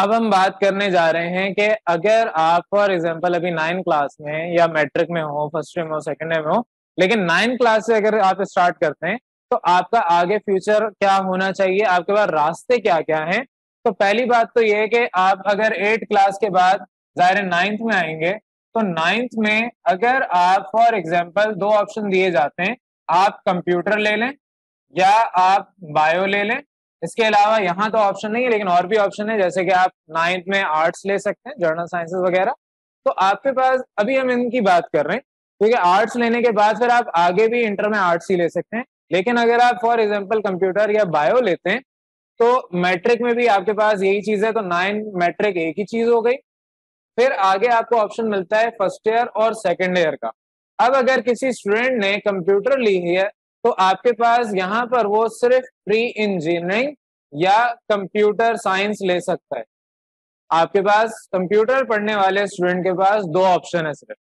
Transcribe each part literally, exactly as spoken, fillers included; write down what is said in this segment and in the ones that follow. अब हम बात करने जा रहे हैं कि अगर आप फॉर एग्जांपल अभी नाइन क्लास में या मैट्रिक में हो, फर्स्ट में हो, सेकंड में हो, लेकिन नाइन क्लास से अगर आप स्टार्ट करते हैं तो आपका आगे फ्यूचर क्या होना चाहिए, आपके पास रास्ते क्या क्या हैं। तो पहली बात तो ये है कि आप अगर एट क्लास के बाद जाहिर नाइन्थ में आएंगे तो नाइन्थ में अगर आप फॉर एग्जाम्पल दो ऑप्शन दिए जाते हैं, आप कंप्यूटर ले लें या आप बायो ले लें। इसके अलावा यहाँ तो ऑप्शन नहीं है लेकिन और भी ऑप्शन है, जैसे कि आप नाइन्थ में आर्ट्स ले सकते हैं, जर्नल साइंसेस वगैरह। तो आपके पास अभी हम इनकी बात कर रहे हैं क्योंकि आर्ट्स लेने के बाद फिर आप आगे भी इंटर में आर्ट्स ही ले सकते हैं। लेकिन अगर आप फॉर एग्जाम्पल कंप्यूटर या बायो लेते हैं तो मैट्रिक में भी आपके पास यही चीज़ है, तो नाइन मैट्रिक एक ही चीज़ हो गई। फिर आगे आपको ऑप्शन मिलता है फर्स्ट ईयर और सेकेंड ईयर का। अब अगर किसी स्टूडेंट ने कंप्यूटर ली है तो आपके पास यहाँ पर वो सिर्फ प्री इंजीनियरिंग या कंप्यूटर साइंस ले सकता है। आपके पास कंप्यूटर पढ़ने वाले स्टूडेंट के पास दो ऑप्शन है सिर्फ।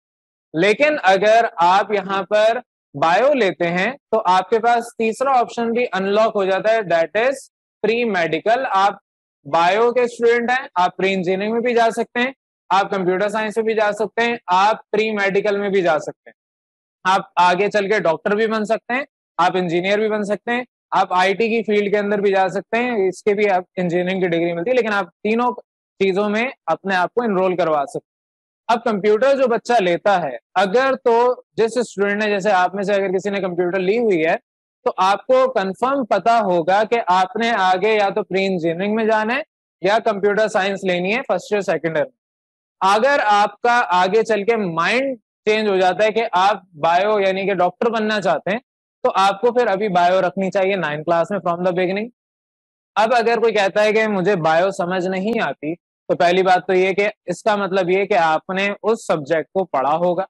लेकिन अगर आप यहाँ पर बायो लेते हैं तो आपके पास तीसरा ऑप्शन भी अनलॉक हो जाता है, दैट इज प्री मेडिकल। आप बायो के स्टूडेंट हैं, आप प्री इंजीनियरिंग में भी जा सकते हैं, आप कंप्यूटर साइंस में भी जा सकते हैं, आप प्री मेडिकल में भी जा सकते हैं, आप आगे चल के डॉक्टर भी बन सकते हैं, आप इंजीनियर भी बन सकते हैं, आप आईटी की फील्ड के अंदर भी जा सकते हैं, इसके भी आप इंजीनियरिंग की डिग्री मिलती है। लेकिन आप तीनों चीज़ों में अपने आप को इनरोल करवा सकते हैं। अब कंप्यूटर जो बच्चा लेता है, अगर तो जिस स्टूडेंट ने, जैसे आप में से अगर किसी ने कंप्यूटर ली हुई है तो आपको कंफर्म पता होगा कि आपने आगे या तो प्री इंजीनियरिंग में जाना है या कंप्यूटर साइंस लेनी है फर्स्ट ईयर सेकेंड ईयर में। अगर आपका आगे चल के माइंड चेंज हो जाता है कि आप बायो यानी कि डॉक्टर बनना चाहते हैं तो आपको फिर अभी बायो रखनी चाहिए नाइन क्लास में फ्रॉम द बिगिनिंग। अब अगर कोई कहता है कि मुझे बायो समझ नहीं आती तो पहली बात तो ये कि इसका मतलब ये कि आपने उस सब्जेक्ट को पढ़ा होगा।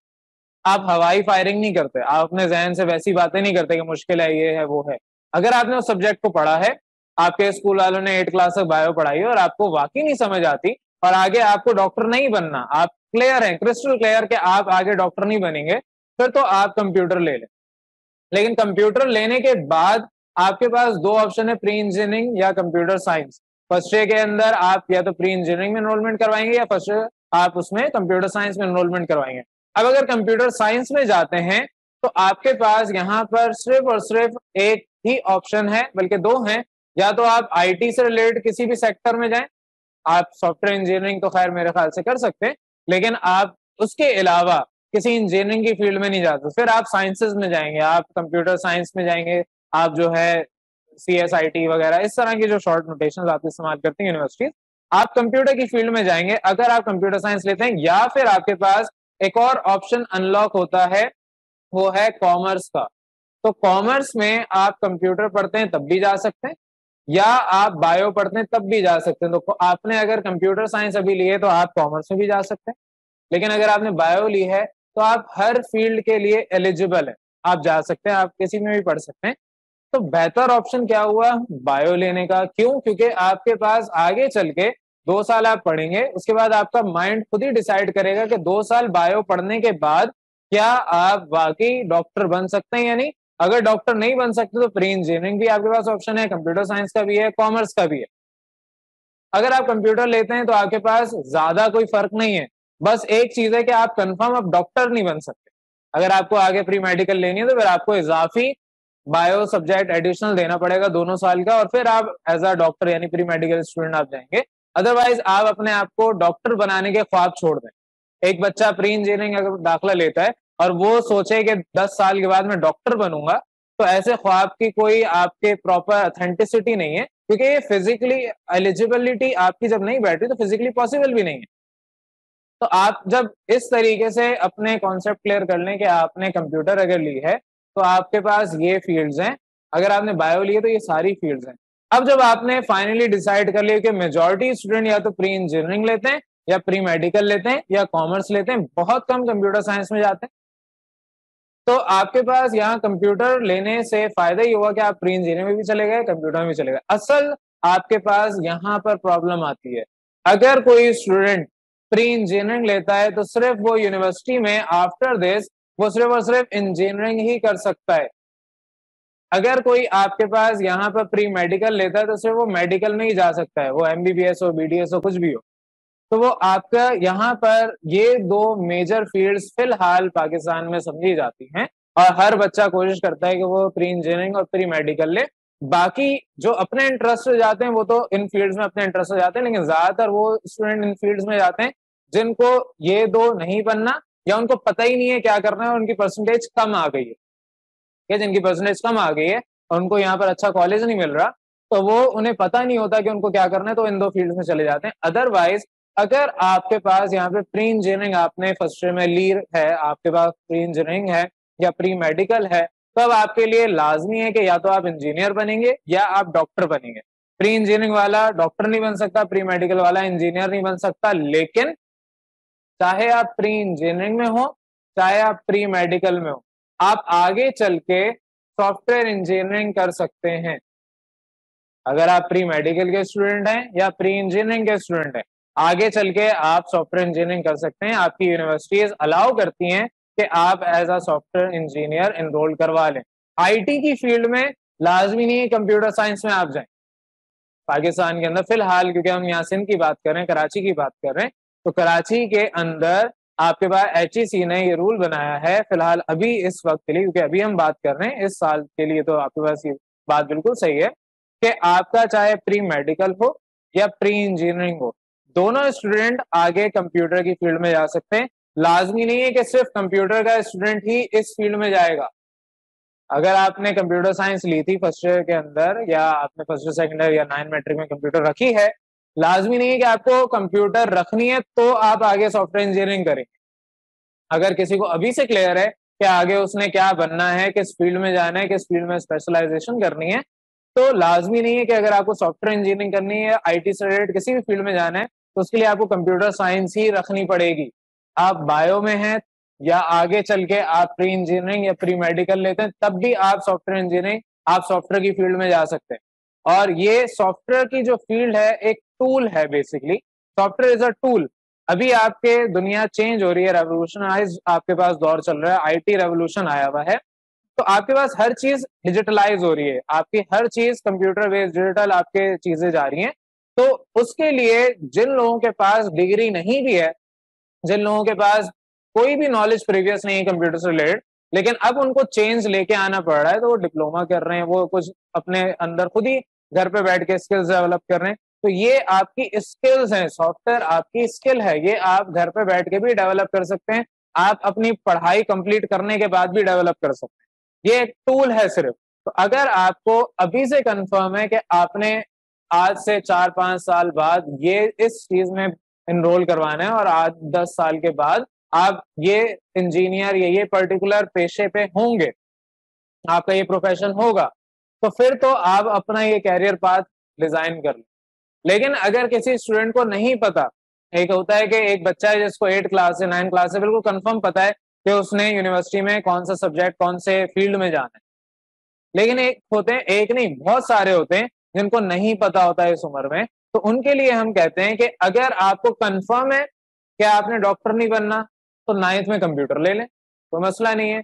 आप हवाई फायरिंग नहीं करते, आप अपने जहन से वैसी बातें नहीं करते कि मुश्किल है, ये है, वो है। अगर आपने उस सब्जेक्ट को पढ़ा है, आपके स्कूल वालों ने एट क्लास तक बायो पढ़ाई है और आपको वाकई नहीं समझ आती और आगे आपको डॉक्टर नहीं बनना, आप क्लियर हैं, क्रिस्टल क्लियर कि आप आगे डॉक्टर नहीं बनेंगे, फिर तो आप कंप्यूटर ले लें। लेकिन कंप्यूटर लेने के बाद आपके पास दो ऑप्शन है, प्री इंजीनियरिंग या कंप्यूटर साइंस। फर्स्ट ईयर के अंदर आप या तो प्री इंजीनियरिंग में एनरोलमेंट करवाएंगे या फर्स्ट ईयर आप उसमें कंप्यूटर साइंस में एनरोलमेंट करवाएंगे। अब अगर कंप्यूटर साइंस में जाते हैं तो आपके पास यहाँ पर सिर्फ और सिर्फ एक ही ऑप्शन है, बल्कि दो हैं। या तो आप आईटी से रिलेटेड किसी भी सेक्टर में जाएं, आप सॉफ्टवेयर इंजीनियरिंग तो खैर मेरे ख्याल से कर सकते हैं, लेकिन आप उसके अलावा किसी इंजीनियरिंग की फील्ड में नहीं जाते। फिर आप साइंसेज में जाएंगे, आप कंप्यूटर साइंस में जाएंगे, आप जो है सी एस आई टी वगैरह इस तरह की जो शॉर्ट नोटेशन आप इस्तेमाल करती हैं यूनिवर्सिटीज, आप कंप्यूटर की फील्ड में जाएंगे अगर आप कंप्यूटर साइंस लेते हैं। या फिर आपके पास एक और ऑप्शन अनलॉक होता है, वो है कॉमर्स का। तो कॉमर्स में आप कंप्यूटर पढ़ते हैं तब भी जा सकते हैं या आप बायो पढ़ते हैं तब भी जा सकते हैं। तो आपने अगर कंप्यूटर साइंस अभी लिए तो आप कॉमर्स में भी जा सकते हैं, लेकिन अगर आपने बायो ली है तो आप हर फील्ड के लिए एलिजिबल हैं, आप जा सकते हैं, आप किसी में भी पढ़ सकते हैं। तो बेहतर ऑप्शन क्या हुआ बायो लेने का। क्यों? क्योंकि आपके पास आगे चल के दो साल आप पढ़ेंगे, उसके बाद आपका माइंड खुद ही डिसाइड करेगा कि दो साल बायो पढ़ने के बाद क्या आप वाकई डॉक्टर बन सकते हैं या नहीं। अगर डॉक्टर नहीं बन सकते तो प्री इंजीनियरिंग भी आपके पास ऑप्शन है, कंप्यूटर साइंस का भी है, कॉमर्स का भी है। अगर आप कंप्यूटर लेते हैं तो आपके पास ज्यादा कोई फर्क नहीं है, बस एक चीज है कि आप कंफर्म आप डॉक्टर नहीं बन सकते। अगर आपको आगे प्री मेडिकल लेनी है तो फिर आपको इजाफी बायो सब्जेक्ट एडिशनल देना पड़ेगा दोनों साल का, और फिर आप एज अ डॉक्टर यानी प्री मेडिकल स्टूडेंट आप जाएंगे। अदरवाइज आप अपने आप को डॉक्टर बनाने के ख्वाब छोड़ दें। एक बच्चा प्री इंजीनियरिंग अगर दाखिला लेता है और वो सोचे कि दस साल के बाद मैं डॉक्टर बनूंगा, तो ऐसे ख्वाब की कोई आपके प्रॉपर ऑथेंटिसिटी नहीं है, क्योंकि ये फिजिकली एलिजिबिलिटी आपकी जब नहीं बैठ रही तो फिजिकली पॉसिबल भी नहीं है। तो आप जब इस तरीके से अपने कॉन्सेप्ट क्लियर कर लें कि आपने कंप्यूटर अगर ली है तो आपके पास ये फील्ड्स हैं, अगर आपने बायो लिए तो ये सारी फील्ड्स हैं। अब जब आपने फाइनली डिसाइड कर लिया कि मेजॉरिटी स्टूडेंट या तो प्री इंजीनियरिंग लेते हैं या प्री मेडिकल लेते हैं या कॉमर्स लेते हैं, बहुत कम कंप्यूटर साइंस में जाते हैं, तो आपके पास यहाँ कंप्यूटर लेने से फायदा ही हुआ कि आप प्री इंजीनियरिंग में भी चले गए, कंप्यूटर में भी चले गए। असल आपके पास यहाँ पर प्रॉब्लम आती है, अगर कोई स्टूडेंट प्री इंजीनियरिंग लेता है तो सिर्फ वो यूनिवर्सिटी में आफ्टर दिस वो सिर्फ और सिर्फ इंजीनियरिंग ही कर सकता है। अगर कोई आपके पास यहाँ पर प्री मेडिकल लेता है तो सिर्फ वो मेडिकल नहीं जा सकता है, वो एमबीबीएस हो, बीडीएस हो, कुछ भी हो। तो वो आपका यहाँ पर ये दो मेजर फील्ड्स फिलहाल पाकिस्तान में समझी जाती हैं और हर बच्चा कोशिश करता है कि वो प्री इंजीनियरिंग और प्री मेडिकल ले। बाकी जो अपने इंटरेस्ट से जाते हैं वो तो इन फील्ड्स में अपने इंटरेस्ट से जाते हैं, लेकिन ज्यादातर वो स्टूडेंट इन फील्ड्स में जाते हैं जिनको ये दो नहीं बनना या उनको पता ही नहीं है क्या करना है और उनकी परसेंटेज कम आ गई है। या जिनकी परसेंटेज कम आ गई है और उनको यहाँ पर अच्छा कॉलेज नहीं मिल रहा तो वो उन्हें पता नहीं होता कि उनको क्या करना है, तो इन दो फील्ड्स में चले जाते हैं। अदरवाइज अगर आपके पास यहाँ पे प्री इंजीनियरिंग आपने फर्स्ट ईयर में ली है, आपके पास प्री इंजीनियरिंग है या प्री मेडिकल है, तो अब आपके लिए लाजमी है कि या तो आप इंजीनियर बनेंगे या आप डॉक्टर बनेंगे। प्री इंजीनियरिंग वाला डॉक्टर नहीं बन सकता, प्री मेडिकल वाला इंजीनियर नहीं बन सकता। लेकिन चाहे आप प्री इंजीनियरिंग में हो चाहे आप प्री मेडिकल में हो, आप आगे चल के सॉफ्टवेयर इंजीनियरिंग कर सकते हैं। अगर आप प्री मेडिकल के स्टूडेंट हैं या प्री इंजीनियरिंग के स्टूडेंट हैं, आगे चल के आप सॉफ्टवेयर इंजीनियरिंग कर सकते हैं। आपकी यूनिवर्सिटीज अलाउ करती हैं कि आप as a software engineer enrol करवा लें। आईटी की फील्ड में लाजमी नहीं है कंप्यूटर साइंस में आप जाएं। पाकिस्तान के अंदर फिलहाल, क्योंकि हम यहाँ सिंध की बात कर रहे हैं, कराची की बात कर रहे हैं, तो कराची के अंदर आपके पास एच ई सी ने ये रूल बनाया है फिलहाल अभी इस वक्त के लिए, क्योंकि अभी हम बात कर रहे हैं इस साल के लिए, तो आपके पास ये बात बिल्कुल सही है कि आपका चाहे प्री मेडिकल हो या प्री इंजीनियरिंग हो, दोनों स्टूडेंट आगे कंप्यूटर की फील्ड में जा सकते हैं। लाजमी नहीं है कि सिर्फ कंप्यूटर का स्टूडेंट ही इस फील्ड में जाएगा। अगर आपने कंप्यूटर साइंस ली थी फर्स्ट ईयर के अंदर या आपने फर्स्ट ईयर सेकेंड ईयर या नाइन मैट्रिक में कंप्यूटर रखी है, लाजमी नहीं है कि आपको कंप्यूटर रखनी है तो आप आगे सॉफ्टवेयर इंजीनियरिंग करेंगे। अगर किसी को अभी से क्लियर है कि आगे उसने क्या बनना है, किस फील्ड में जाना है, किस फील्ड में स्पेशलाइजेशन करनी है, तो लाजमी नहीं है कि अगर आपको सॉफ्टवेयर इंजीनियरिंग करनी है या आईटी से रिलेटेड किसी भी फील्ड में जाना है तो उसके लिए आपको कंप्यूटर साइंस ही रखनी पड़ेगी। आप बायो में हैं या आगे चल के आप प्री इंजीनियरिंग या प्री मेडिकल लेते हैं, तब भी आप सॉफ्टवेयर इंजीनियरिंग, आप सॉफ्टवेयर की फील्ड में जा सकते हैं। और ये सॉफ्टवेयर की जो फील्ड है एक टूल है, basically software is a tool. अभी आपके दुनिया चेंज हो रही है, रेवोल्यूशनाइज आपके पास दौर चल रहा है, आईटी रेवोल्यूशन आया हुआ है, तो आपके पास हर चीज डिजिटलाइज हो रही है, आपकी हर चीज कंप्यूटर बेस्ड डिजिटल आपके चीजें जा रही हैं। तो उसके लिए जिन लोगों के पास डिग्री नहीं भी है, जिन लोगों के पास कोई भी नॉलेज प्रीवियस नहीं है कंप्यूटर से रिलेटेड, लेकिन अब उनको चेंज लेके आना पड़ रहा है, तो वो डिप्लोमा कर रहे हैं, वो कुछ अपने अंदर खुद ही घर पे बैठ के स्किल्स डेवलप कर रहे हैं। तो ये आपकी स्किल्स हैं, सॉफ्टवेयर आपकी स्किल है, ये आप घर पे बैठ के भी डेवलप कर सकते हैं, आप अपनी पढ़ाई कंप्लीट करने के बाद भी डेवलप कर सकते हैं। ये एक टूल है सिर्फ। तो अगर आपको अभी से कंफर्म है कि आपने आज से चार पाँच साल बाद ये इस चीज में एनरोल करवाना है और आज दस साल के बाद आप ये इंजीनियर या ये पर्टिकुलर पेशे पे होंगे, आपका ये प्रोफेशन होगा, तो फिर तो आप अपना ये कैरियर पाथ डिजाइन कर लें। लेकिन अगर किसी स्टूडेंट को नहीं पता, एक होता है कि एक बच्चा है जिसको एट क्लास से नाइन क्लास से बिल्कुल कंफर्म पता है कि उसने यूनिवर्सिटी में कौन सा सब्जेक्ट कौन से फील्ड में जाना है, लेकिन एक होते हैं, एक नहीं बहुत सारे होते हैं जिनको नहीं पता होता है इस उम्र में। तो उनके लिए हम कहते हैं कि अगर आपको कंफर्म है कि आपने डॉक्टर नहीं बनना तो नाइन्थ में कंप्यूटर ले लें, कोई मसला नहीं है।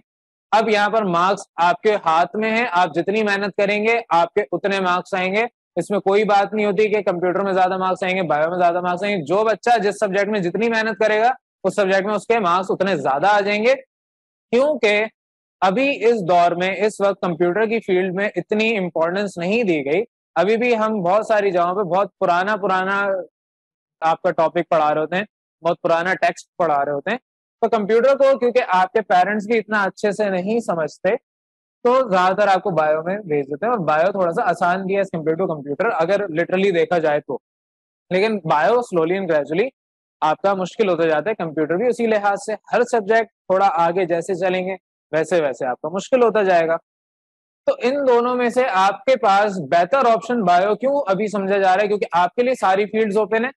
अब यहाँ पर मार्क्स आपके हाथ में है, आप जितनी मेहनत करेंगे आपके उतने मार्क्स आएंगे। इसमें कोई बात नहीं होती कि कंप्यूटर में ज्यादा मार्क्स आएंगे, बायो में ज्यादा मार्क्स आएंगे। जो बच्चा जिस सब्जेक्ट में जितनी मेहनत करेगा उस सब्जेक्ट में उसके मार्क्स उतने ज्यादा आ जाएंगे, क्योंकि अभी इस दौर में इस वक्त कंप्यूटर की फील्ड में इतनी इंपॉर्टेंस नहीं दी गई। अभी भी हम बहुत सारी जगहों पे बहुत पुराना पुराना आपका टॉपिक पढ़ा रहे होते हैं, बहुत पुराना टेक्स्ट पढ़ा रहे होते हैं। तो कंप्यूटर को क्योंकि आपके पेरेंट्स भी इतना अच्छे से नहीं समझते तो ज्यादातर आपको बायो में भेज देते हैं, और बायो थोड़ा सा आसान भी है एज कम्पेयर टू कंप्यूटर अगर लिटरली देखा जाए तो। लेकिन बायो स्लोली एंड ग्रेजुअली आपका मुश्किल होता जाता है, कंप्यूटर भी उसी लिहाज से। हर सब्जेक्ट थोड़ा आगे जैसे चलेंगे वैसे वैसे आपका मुश्किल होता जाएगा। तो इन दोनों में से आपके पास बेहतर ऑप्शन बायो क्यों अभी समझा जा रहा है, क्योंकि आपके लिए सारी फील्ड्स ओपन है।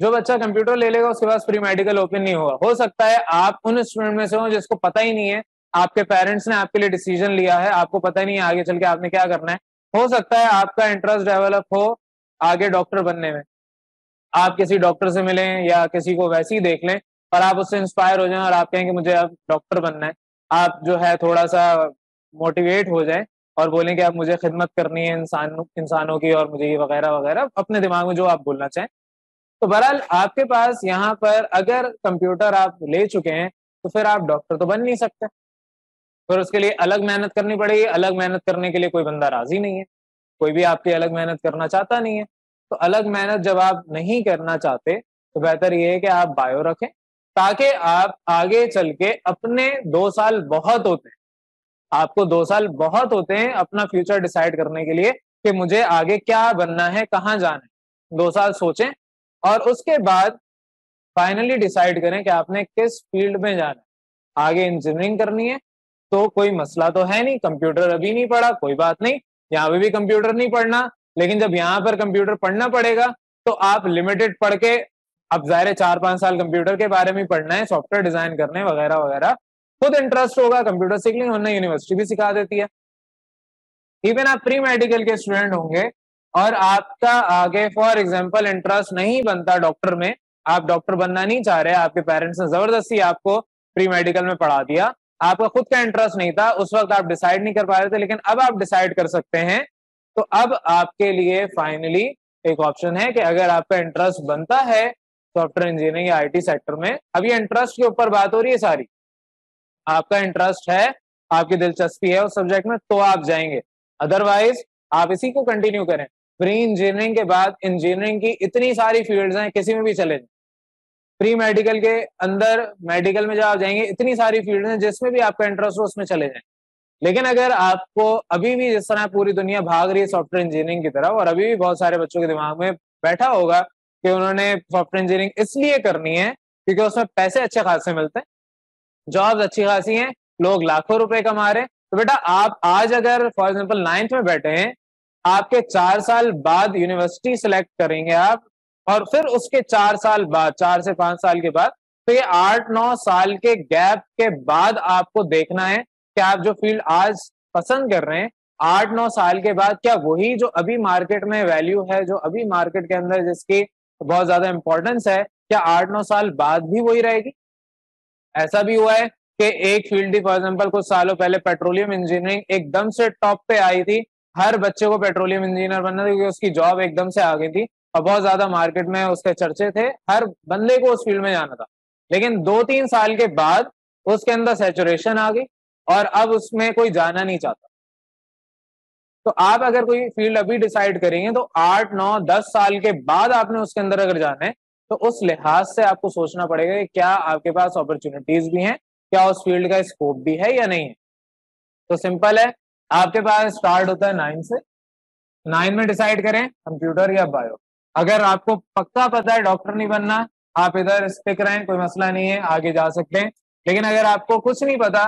जो बच्चा कंप्यूटर ले लेगा उसके पास प्री मेडिकल ओपन नहीं होगा। हो सकता है आप उन स्टूडेंट में से हो जिसको पता ही नहीं है, आपके पेरेंट्स ने आपके लिए डिसीजन लिया है, आपको पता ही नहीं है आगे चल के आपने क्या करना है। हो सकता है आपका इंटरेस्ट डेवलप हो आगे डॉक्टर बनने में, आप किसी डॉक्टर से मिलें या किसी को वैसे ही देख लें और आप उससे इंस्पायर हो जाएं और आप कहें कि मुझे अब डॉक्टर बनना है, आप जो है थोड़ा सा मोटिवेट हो जाए और बोलें कि आप मुझे खिदमत करनी है इंसान इंसानों की और मुझे ये वगैरह वगैरह, अपने दिमाग में जो आप बोलना चाहें। तो बहरहाल आपके पास यहाँ पर अगर कंप्यूटर आप ले चुके हैं तो फिर आप डॉक्टर तो बन नहीं सकते, फिर उसके लिए अलग मेहनत करनी पड़ेगी। अलग मेहनत करने के लिए कोई बंदा राजी नहीं है, कोई भी आपकी अलग मेहनत करना चाहता नहीं है। तो अलग मेहनत जब आप नहीं करना चाहते तो बेहतर ये है कि आप बायो रखें, ताकि आप आगे चल के अपने दो साल बहुत होते हैं, आपको दो साल बहुत होते हैं अपना फ्यूचर डिसाइड करने के लिए कि मुझे आगे क्या बनना है, कहाँ जाना है। दो साल सोचें और उसके बाद फाइनली डिसाइड करें कि आपने किस फील्ड में जाना है। आगे इंजीनियरिंग करनी है तो कोई मसला तो है नहीं, कंप्यूटर अभी नहीं पढ़ा कोई बात नहीं, यहाँ पे भी कंप्यूटर नहीं पढ़ना, लेकिन जब यहाँ पर कंप्यूटर पढ़ना पड़ेगा तो आप लिमिटेड पढ़ के, अब जाहिर है चार पाँच साल कंप्यूटर के बारे में पढ़ना है, सॉफ्टवेयर डिजाइन करने वगैरह वगैरह, खुद इंटरेस्ट होगा, कंप्यूटर सीख लेंगे, वरना यूनिवर्सिटी भी सिखा देती है। इवन आप प्री मेडिकल के स्टूडेंट होंगे और आपका आगे फॉर एग्जाम्पल इंटरेस्ट नहीं बनता डॉक्टर में, आप डॉक्टर बनना नहीं चाह रहे, आपके पेरेंट्स ने जबरदस्ती आपको प्री मेडिकल में पढ़ा दिया, आपका खुद का इंटरेस्ट नहीं था, उस वक्त आप डिसाइड नहीं कर पा रहे थे, लेकिन अब आप डिसाइड कर सकते हैं। तो अब आपके लिए फाइनली एक ऑप्शन है कि अगर आपका इंटरेस्ट बनता है सॉफ्टवेयर इंजीनियरिंग या आईटी सेक्टर में, अब ये इंटरेस्ट के ऊपर बात हो रही है सारी, आपका इंटरेस्ट है, आपकी दिलचस्पी है उस सब्जेक्ट में, तो आप जाएंगे, अदरवाइज आप इसी को कंटिन्यू करें। प्री इंजीनियरिंग के बाद इंजीनियरिंग की इतनी सारी फील्ड्स हैं, किसी में भी चले जाएं। प्री मेडिकल के अंदर मेडिकल में जब आप जाएंगे इतनी सारी फील्ड हैं, जिसमें भी आपका इंटरेस्ट हो उसमें चले जाएं। लेकिन अगर आपको अभी भी, जिस तरह पूरी दुनिया भाग रही है सॉफ्टवेयर इंजीनियरिंग की तरफ, और अभी भी बहुत सारे बच्चों के दिमाग में बैठा होगा कि उन्होंने सॉफ्टवेयर इंजीनियरिंग इसलिए करनी है क्योंकि उसमें पैसे अच्छे खासे मिलते हैं, जॉब्स अच्छी खासी हैं, लोग लाखों रुपए कमा रहे हैं। तो बेटा आप आज अगर फॉर एग्जाम्पल नाइन्थ में बैठे हैं, आपके चार साल बाद यूनिवर्सिटी सिलेक्ट करेंगे आप, और फिर उसके चार साल बाद, चार से पांच साल के बाद, तो ये आठ नौ साल के गैप के बाद आपको देखना है कि आप जो फील्ड आज पसंद कर रहे हैं, आठ नौ साल के बाद क्या वही जो अभी मार्केट में वैल्यू है, जो अभी मार्केट के अंदर जिसकी बहुत ज्यादा इंपॉर्टेंस है, क्या आठ नौ साल बाद भी वही रहेगी? ऐसा भी हुआ है कि एक फील्ड ही फॉर एग्जाम्पल कुछ सालों पहले पेट्रोलियम इंजीनियरिंग एकदम से टॉप पे आई थी, हर बच्चे को पेट्रोलियम इंजीनियर बनना था क्योंकि उसकी जॉब एकदम से आ गई थी और बहुत ज्यादा मार्केट में उसके चर्चे थे, हर बंदे को उस फील्ड में जाना था। लेकिन दो तीन साल के बाद उसके अंदर सैचुरेशन आ गई और अब उसमें कोई जाना नहीं चाहता। तो आप अगर कोई फील्ड अभी डिसाइड करेंगे तो आठ नौ दस साल के बाद आपने उसके अंदर अगर जाना है तो उस लिहाज से आपको सोचना पड़ेगा कि क्या आपके पास अपॉर्चुनिटीज भी हैं, क्या उस फील्ड का स्कोप भी है या नहीं है। तो सिंपल है, आपके पास स्टार्ट होता है नाइन से, नाइन में डिसाइड करें कंप्यूटर या बायो। अगर आपको पक्का पता है डॉक्टर नहीं बनना, आप इधर स्टिक रहें, कोई मसला नहीं है, आगे जा सकते हैं। लेकिन अगर आपको कुछ नहीं पता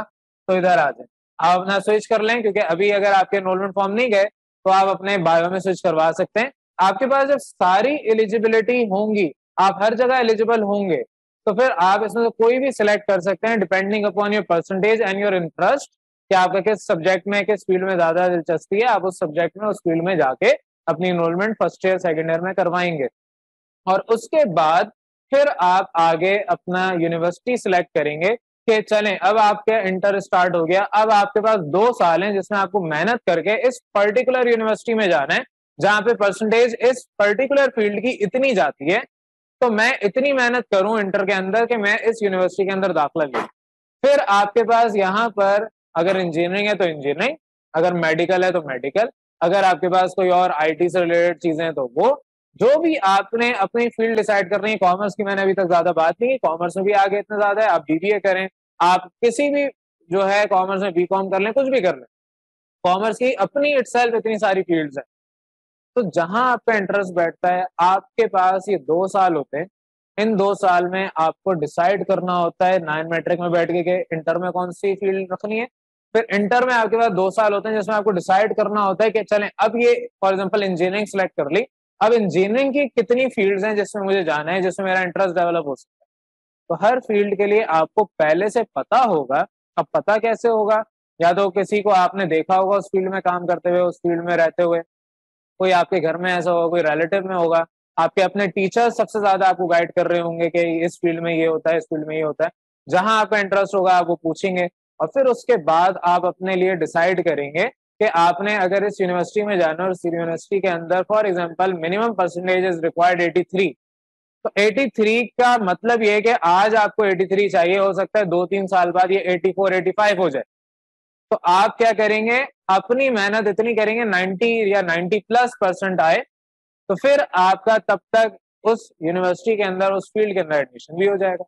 तो इधर आ जाए, आप अपना स्विच कर लें, क्योंकि अभी अगर आपके एनरोलमेंट फॉर्म नहीं गए तो आप अपने बायो में स्विच करवा सकते हैं। आपके पास जब सारी एलिजिबिलिटी होंगी, आप हर जगह एलिजिबल होंगे, तो फिर आप इसमें से कोई भी सिलेक्ट कर सकते हैं, depending upon your percentage and your interest, कि आपका किस सब्जेक्ट में, किस फील्ड में ज्यादा दिलचस्पी है, आप उस सब्जेक्ट में, उस फील्ड में जाके अपनी enrolment first year second year में करवाएंगे। और उसके बाद फिर आप आगे अपना यूनिवर्सिटी सिलेक्ट करेंगे कि चलें अब आपके इंटर स्टार्ट हो गया, अब आपके पास दो साल हैं जिसमें आपको मेहनत करके इस पर्टिकुलर यूनिवर्सिटी में जाना है जहाँ पे परसेंटेज इस पर्टिकुलर फील्ड की इतनी जाती है, तो मैं इतनी मेहनत करूँ इंटर के अंदर कि मैं इस यूनिवर्सिटी के अंदर दाखिला लूँ। फिर आपके पास यहाँ पर अगर इंजीनियरिंग है तो इंजीनियरिंग, अगर मेडिकल है तो मेडिकल, अगर आपके पास कोई और आईटी से रिलेटेड चीजें हैं तो वो, जो भी आपने अपनी फील्ड डिसाइड करनी है। कॉमर्स की मैंने अभी तक ज्यादा बात नहीं की, कॉमर्स में भी आगे इतना ज्यादा है, आप बीबीए करें, आप किसी भी जो है कॉमर्स में बीकॉम कर लें, कुछ भी कर लें, कॉमर्स की अपनी इटसेल्फ इतनी सारी फील्ड्स हैं। तो जहां आपका इंटरेस्ट बैठता है, आपके पास ये दो साल होते हैं, इन दो साल में आपको डिसाइड करना होता है, नाइन मैट्रिक में बैठ के इंटर में कौन सी फील्ड रखनी है। फिर इंटर में आपके पास दो साल होते हैं जिसमें आपको डिसाइड करना होता है कि चलें अब ये फॉर एग्जांपल इंजीनियरिंग सेलेक्ट कर ली, अब इंजीनियरिंग की कितनी फील्ड्स हैं जिसमें मुझे जाना है, जिसमें मेरा इंटरेस्ट डेवलप हो सकता है। तो हर फील्ड के लिए आपको पहले से पता होगा। अब पता कैसे होगा? या तो किसी को आपने देखा होगा उस फील्ड में काम करते हुए, उस फील्ड में रहते हुए, कोई आपके घर में ऐसा होगा, कोई रिलेटिव में होगा, आपके अपने टीचर सबसे ज्यादा आपको गाइड कर रहे होंगे कि इस फील्ड में ये होता है, इस फील्ड में ये होता है। जहां आपका इंटरेस्ट होगा आप वो पूछेंगे और फिर उसके बाद आप अपने लिए डिसाइड करेंगे कि आपने अगर इस यूनिवर्सिटी में जाना और इस यूनिवर्सिटी के अंदर for example minimum percentage is required तिरासी, तो तिरासी का मतलब ये है कि आज आपको तिरासी चाहिए, हो सकता है दो तीन साल बाद ये चौरासी, पचासी हो जाए। तो आप क्या करेंगे, अपनी मेहनत इतनी करेंगे नब्बे या नब्बे प्लस परसेंट आए, तो फिर आपका तब तक उस यूनिवर्सिटी के अंदर उस फील्ड के अंदर एडमिशन भी हो जाएगा।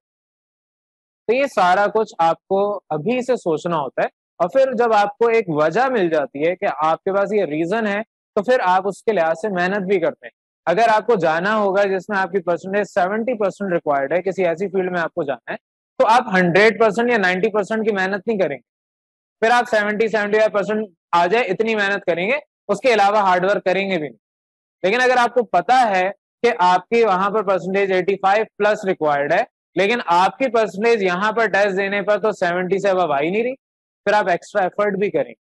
तो ये सारा कुछ आपको अभी से सोचना होता है, और फिर जब आपको एक वजह मिल जाती है कि आपके पास ये रीजन है, तो फिर आप उसके लिहाज से मेहनत भी करते हैं। अगर आपको जाना होगा जिसमें आपकी परसेंटेज सेवेंटी परसेंट रिक्वायर्ड है, किसी ऐसी फील्ड में आपको जाना है, तो आप हंड्रेड परसेंट या नाइन्टी परसेंट की मेहनत नहीं करेंगे, फिर आप सेवेंटी सेवेंटी फाइव परसेंट आ जाए इतनी मेहनत करेंगे, उसके अलावा हार्डवर्क करेंगे भी नहीं। लेकिन अगर आपको पता है कि आपकी वहां पर परसेंटेज पचासी प्लस रिक्वायर्ड है, लेकिन आपकी परसेंटेज यहाँ पर टेस्ट देने पर तो सत्तर से अब आ ही नहीं रही, फिर आप एक्स्ट्रा एफर्ट भी करेंगे।